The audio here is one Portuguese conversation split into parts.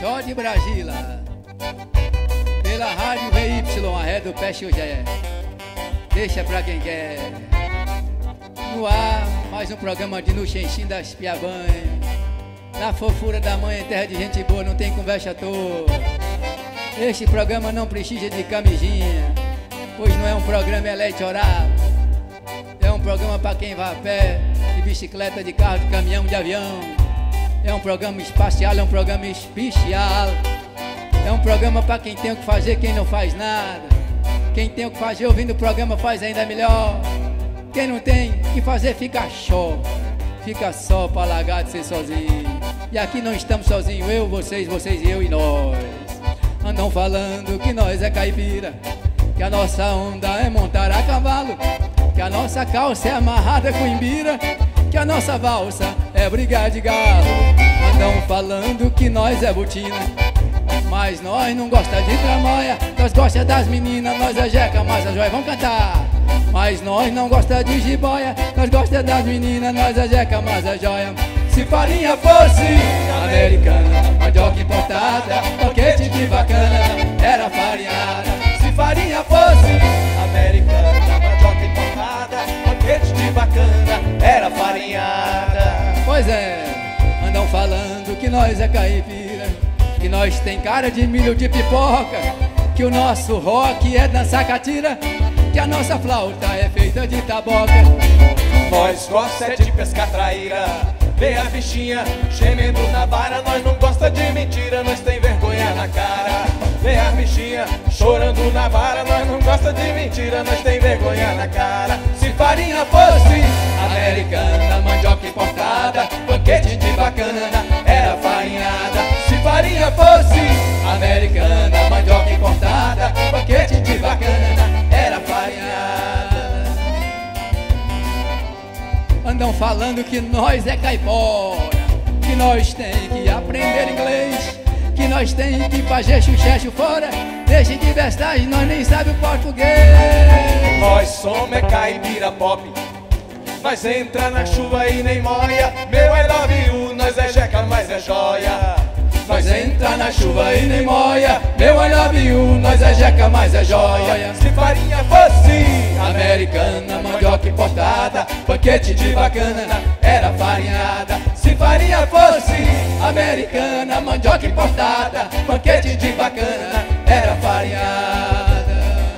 Xó de Brasília, pela rádio VY, a ré do pé Xugé. Deixa pra quem quer. No ar, mais um programa de no xenxim das Piavãs. Na fofura da mãe, em terra de gente boa, não tem conversa à toa. Este programa não precisa de camisinha, pois não é um programa eleitoral. É um programa pra quem vai a pé, de bicicleta, de carro, de caminhão, de avião. É um programa espacial, é um programa especial. É um programa pra quem tem o que fazer, quem não faz nada. Quem tem o que fazer ouvindo o programa faz ainda melhor. Quem não tem o que fazer fica só. Fica só pra largar de ser sozinho. E aqui não estamos sozinhos, eu, vocês e eu e nós. Andam falando que nós é caipira, que a nossa onda é montar a cavalo, que a nossa calça é amarrada com imbira, que a nossa valsa é brigar de galo. Andam falando que nós é botina, mas nós não gosta de tramóia. Nós gosta das meninas, nós é jeca, mas a joia vão cantar. Mas nós não gosta de jiboia, nós gosta das meninas, nós é jeca, mas a joia. Se farinha fosse americana, mandioca importada, toquete de bacana, era farinhada. Se farinha fosse americana, mandioca importada, toquete de bacana, era farinhada. Pois é, andam falando que nós é caipira, que nós tem cara de milho de pipoca, que o nosso rock é dançar catira, que a nossa flauta é feita de taboca. Nós gosta é de pescar traíra, vê a bichinha gemendo na vara. Nós não gosta de mentira, nós tem vergonha na cara. Vê a bichinha chorando na vara. Nós não gosta de mentira, nós tem vergonha na cara. Se farinha fosse americana, mandioca importada, banquete de bacana, era farinhada. Se farinha fosse americana, mandioca importada, banquete de bacana, era farinhada. Andam falando que nós é caipora, que nós tem que aprender inglês, que nós tem que fazer chuchecho fora. Deixe de bestagem, nós nem sabe o português. Nós somos é caipira pop, nós entra na chuva e nem moia. Meu I love you, nós é jeca, mas é joia. Nós entra na chuva e nem moia. Meu I love you, nós é jeca, mas é joia. Se farinha fosse americana, mandioca importada, banquete de bacana, era farinhada. Se farinha fosse americana, mandioca importada, banquete de bacana, era farinhada.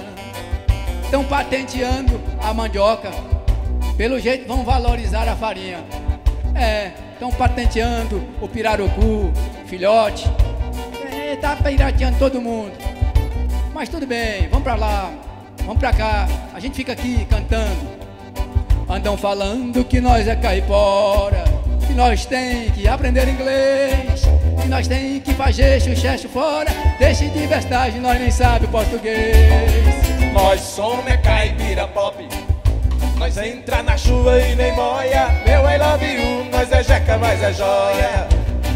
Estão patenteando a mandioca, pelo jeito vão valorizar a farinha. É, estão patenteando o pirarucu, filhote. É, tá pirateando todo mundo. Mas tudo bem, vamos pra lá, vamos pra cá, a gente fica aqui cantando. Andam falando que nós é caipora, que nós tem que aprender inglês, que nós tem que fazer chuchecho fora. Deixe de bestagem, nós nem sabe português. Nós somos é caipira pop, nós entra na chuva e nem moia. Meu I love you, nós é jeca, mas é joia.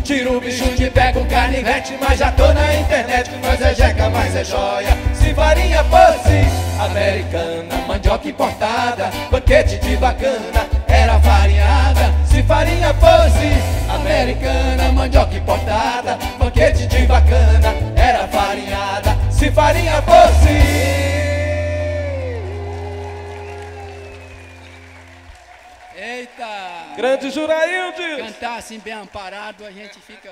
Tiro o bicho de pé com canivete, mas já tô na internet que nós é jeca, mas é joia. Se farinha fosse americana, mandioca importada, banquete de bacana, era farinhada. Se farinha fosse americana, mandioca importada, banquete de bacana, era farinhada. Se farinha fosse... Eita! Grande Juraildes! Cantar assim bem amparado, a gente fica...